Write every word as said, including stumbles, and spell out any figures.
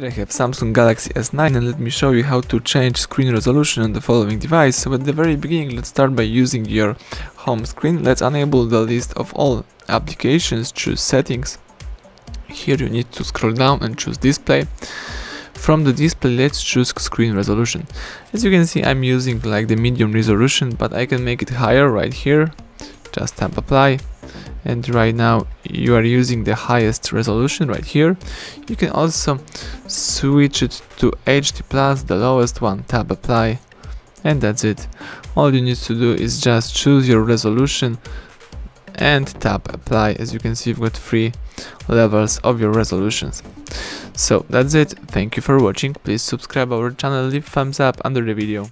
Here I have Samsung Galaxy S nine and let me show you how to change screen resolution on the following device. So at the very beginning, let's start by using your home screen. Let's enable the list of all applications, choose settings. Here you need to scroll down and choose display. From the display, let's choose screen resolution. As you can see, I'm using like the medium resolution, but I can make it higher right here. Just tap apply. And right now you are using the highest resolution right here. You can also switch it to H D plus, the lowest one, tap apply, and that's it. All you need to do is just choose your resolution and tap apply. As you can see, you've got three levels of your resolutions. So that's it. Thank you for watching. Please subscribe our channel, leave thumbs up under the video.